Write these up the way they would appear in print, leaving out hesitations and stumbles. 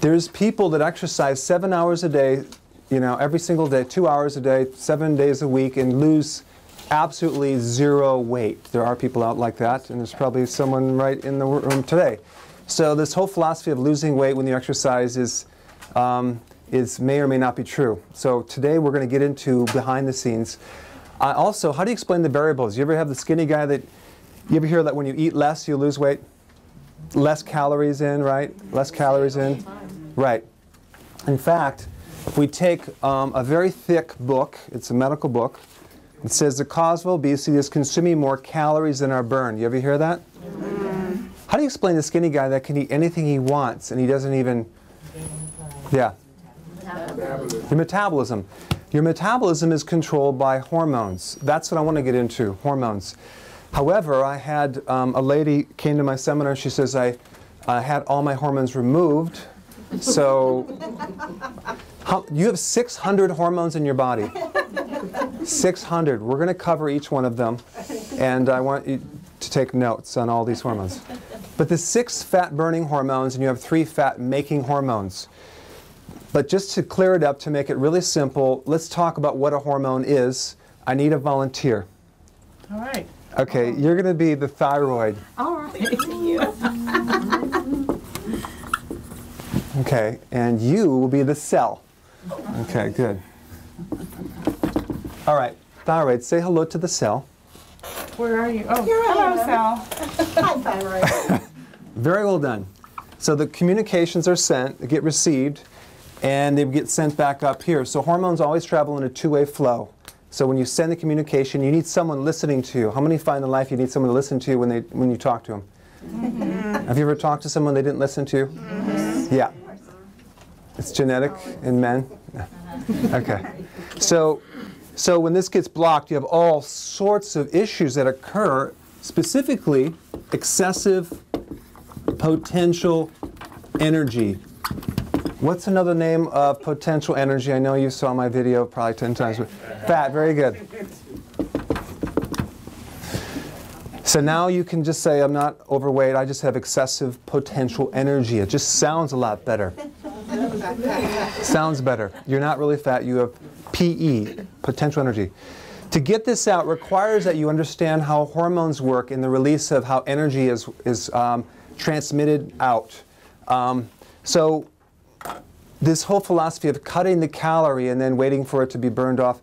There's people that exercise 7 hours a day, you know, every single day, 2 hours a day, 7 days a week, and lose absolutely zero weight. There are people out like that, and there's probably someone right in the room today. So this whole philosophy of losing weight when you exercise is may or may not be true. So today we're going to get into behind the scenes. Also, how do you explain the variables? You ever have the skinny guy that, you ever hear that when you eat less, you lose weight? Less calories in, right? Less calories in. Right. In fact, we take a very thick book, it's a medical book, it says the cause of obesity is consuming more calories than our burn. You ever hear that? Yeah. How do you explain the skinny guy that can eat anything he wants and he doesn't even, yeah? Metabolism. Your metabolism. Your metabolism is controlled by hormones. That's what I want to get into, hormones. However, I had a lady came to my seminar, she says, I had all my hormones removed. So, you have 600 hormones in your body. 600. We're going to cover each one of them, and I want you to take notes on all these hormones. But there's 6 fat-burning hormones, and you have 3 fat-making hormones. But just to clear it up, to make it really simple, let's talk about what a hormone is. I need a volunteer. All right. Okay, you're going to be the thyroid. All right. Okay, and you will be the cell. Okay, good. All right, thyroid, say hello to the cell. Where are you? Oh, hello, cell. Hi, thyroid. Very well done. So the communications are sent, they get received, and they get sent back up here. So hormones always travel in a two-way flow. So when you send the communication, you need someone listening to you. How many find in life you need someone to listen to you when you talk to them? Mm-hmm. Have you ever talked to someone they didn't listen to? Mm-hmm. Yeah. It's genetic in men. Okay. So when this gets blocked, you have all sorts of issues that occur, specifically excessive potential energy. What's another name of potential energy? I know you saw my video probably 10 times. Fat, very good. So now you can just say, I'm not overweight, I just have excessive potential energy. It just sounds a lot better. Sounds better. You're not really fat, you have PE, potential energy. To get this out requires that you understand how hormones work in the release of how energy is transmitted out. So this whole philosophy of cutting the calorie and then waiting for it to be burned off,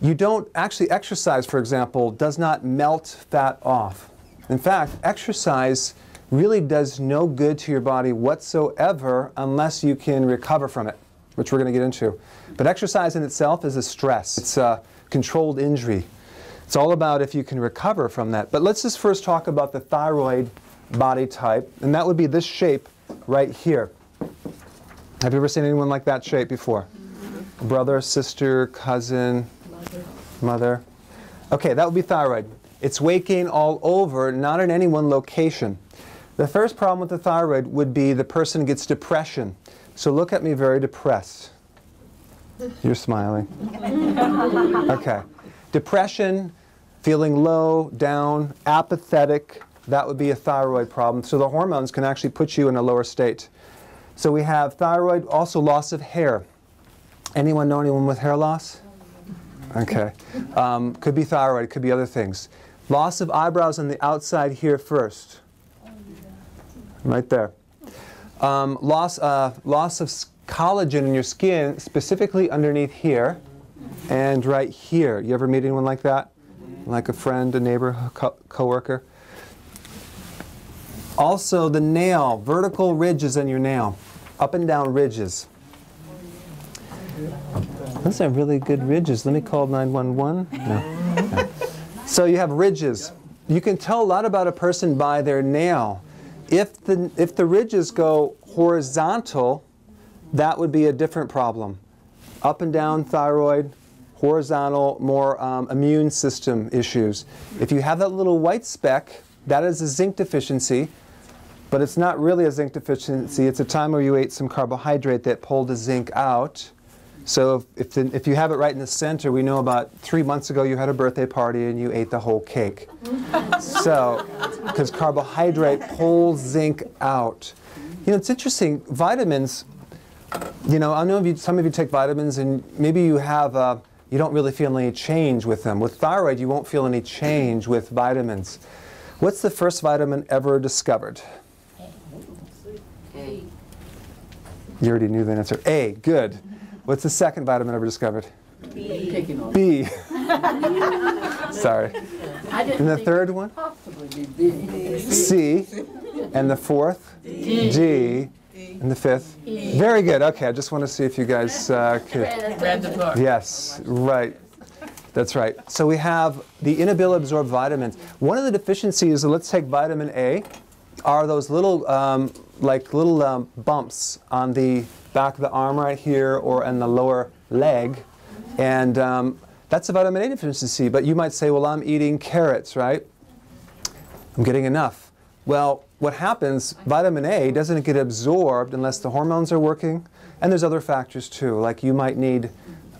you don't actually, exercise, for example, does not melt fat off. In fact, exercise really does no good to your body whatsoever unless you can recover from it, which we're going to get into. But exercise in itself is a stress. It's a controlled injury. It's all about if you can recover from that. But let's just first talk about the thyroid body type, and that would be this shape right here. Have you ever seen anyone like that shape before? Mm-hmm. Brother, sister, cousin, mother. Okay, that would be thyroid. It's weight gain all over, not in any one location. The first problem with the thyroid would be the person gets depression. So look at me, very depressed. You're smiling. Okay. Depression, feeling low, down, apathetic, that would be a thyroid problem. So the hormones can actually put you in a lower state. So we have thyroid, also loss of hair. Anyone know anyone with hair loss? Okay. Could be thyroid, could be other things. Loss of eyebrows on the outside here first. Right there. Loss of collagen in your skin, specifically underneath here and right here. You ever meet anyone like that? Like a friend, a neighbor, a coworker? Also the nail, vertical ridges in your nail, up and down ridges. Those are really good ridges. Let me call 911. No. No. So you have ridges. You can tell a lot about a person by their nail. If the ridges go horizontal, that would be a different problem. Up and down thyroid, horizontal, more immune system issues. If you have that little white speck, that is a zinc deficiency. But it's not really a zinc deficiency, it's a time where you ate some carbohydrate that pulled the zinc out. So if you have it right in the center, we know about 3 months ago you had a birthday party and you ate the whole cake. So, because carbohydrate pulls zinc out. You know, it's interesting, vitamins, you know, I know if you, some of you take vitamins and maybe you have, you don't really feel any change with them. With thyroid, you won't feel any change with vitamins. What's the first vitamin ever discovered? A. You already knew the answer. A, good. What's the second vitamin ever discovered? B. Sorry. And the third one? C. And the fourth? D. And the fifth? E. Very good. Okay, I just want to see if you guys could. Read the book. Yes, right. That's right. So we have the inability to absorb vitamins. One of the deficiencies, let's take vitamin A, are those little, bumps on the back of the arm right here or in the lower leg. And that's a vitamin A deficiency. But you might say, well, I'm eating carrots, right? I'm getting enough. Well, what happens, vitamin A doesn't get absorbed unless the hormones are working. And there's other factors too, like you might need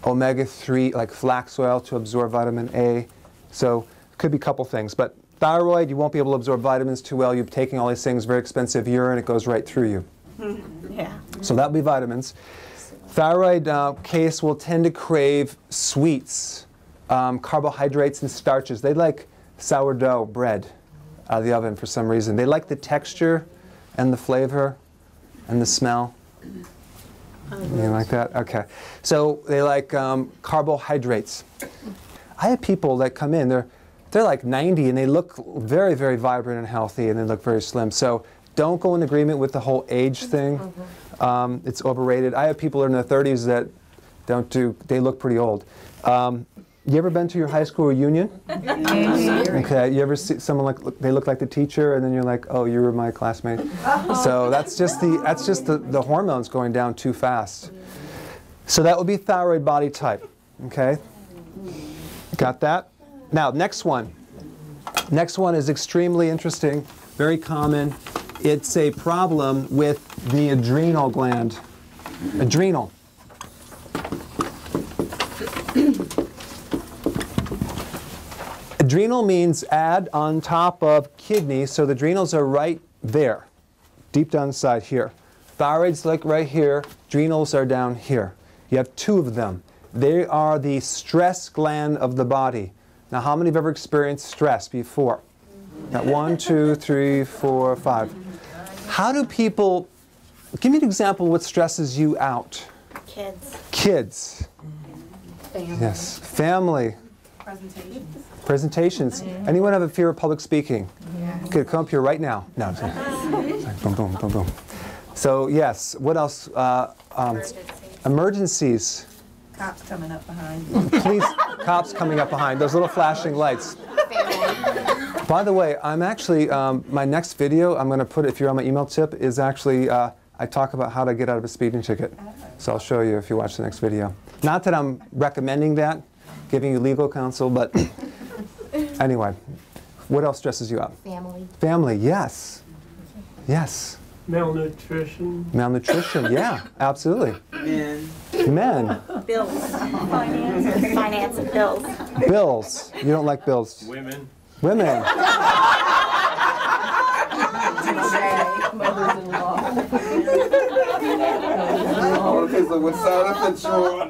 omega-3, like flax oil, to absorb vitamin A. So it could be a couple things. But thyroid, you won't be able to absorb vitamins too well. You're taking all these things, very expensive urine, it goes right through you. Yeah. So that would be vitamins. Thyroid case will tend to crave sweets, carbohydrates and starches. They like sourdough bread out of the oven for some reason. They like the texture and the flavor and the smell. Anything like that? Okay. So they like carbohydrates. I have people that come in, they're like 90 and they look very, very vibrant and healthy and they look very slim. So don't go in agreement with the whole age thing. It's overrated. I have people that are in their 30s that they look pretty old. You ever been to your high school reunion? Okay, you ever see someone like, they look like the teacher and then you're like, oh, you were my classmate. So that's just the hormones going down too fast. So that would be thyroid body type, okay? Got that? Now, next one. Next one is extremely interesting, very common. It's a problem with the adrenal gland. Adrenal. Adrenal means add on top of kidney, so the adrenals are right there, deep down inside here. Thyroid's like right here, adrenals are down here. You have two of them. They are the stress gland of the body. Now, how many have ever experienced stress before? Got one, two, three, four, five. How do people, give me an example of what stresses you out? Kids. Kids. Family. Yes, family. Presentations. Presentations. Anyone have a fear of public speaking? Yeah. Could come up here right now. No. Boom, boom, boom, boom. So yes. What else? Emergencies. Cops coming up behind. Police. Cops coming up behind. Those little flashing lights. By the way, I'm actually my next video I'm going to put, if you're on my email tip, is actually I talk about how to get out of a speeding ticket. So I'll show you if you watch the next video. Not that I'm recommending that, giving you legal counsel, but anyway, what else stresses you out? Family. Family, yes. Yes. Malnutrition. Malnutrition, yeah, absolutely. Men. Men. Bills. Finances. Finance and bills. Bills. You don't like bills. Women. Women. Okay, so what's that?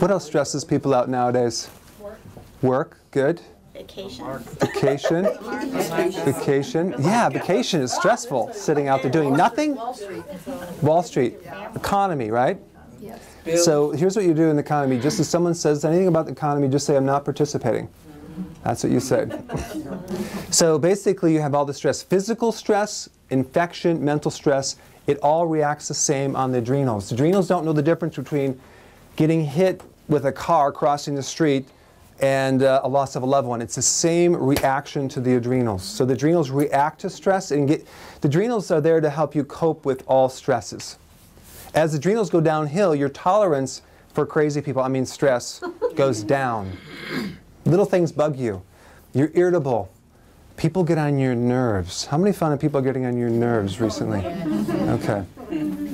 What else stresses people out nowadays? Work. Work, good. Vacation. Vacation. Vacation. Yeah, vacation is stressful. Sitting out there doing nothing. Wall Street. Economy, right? Yes. So here's what you do in the economy. Just if someone says anything about the economy, just say, I'm not participating. That's what you say. So basically, you have all the stress. Physical stress, infection, mental stress. It all reacts the same on the adrenals. The adrenals don't know the difference between getting hit with a car crossing the street and a loss of a loved one. It's the same reaction to the adrenals. So the adrenals react to stress and get, the adrenals are there to help you cope with all stresses. As the adrenals go downhill, your tolerance for crazy people, I mean stress, goes down. Little things bug you. You're irritable. People get on your nerves. How many people are getting on your nerves recently? Okay.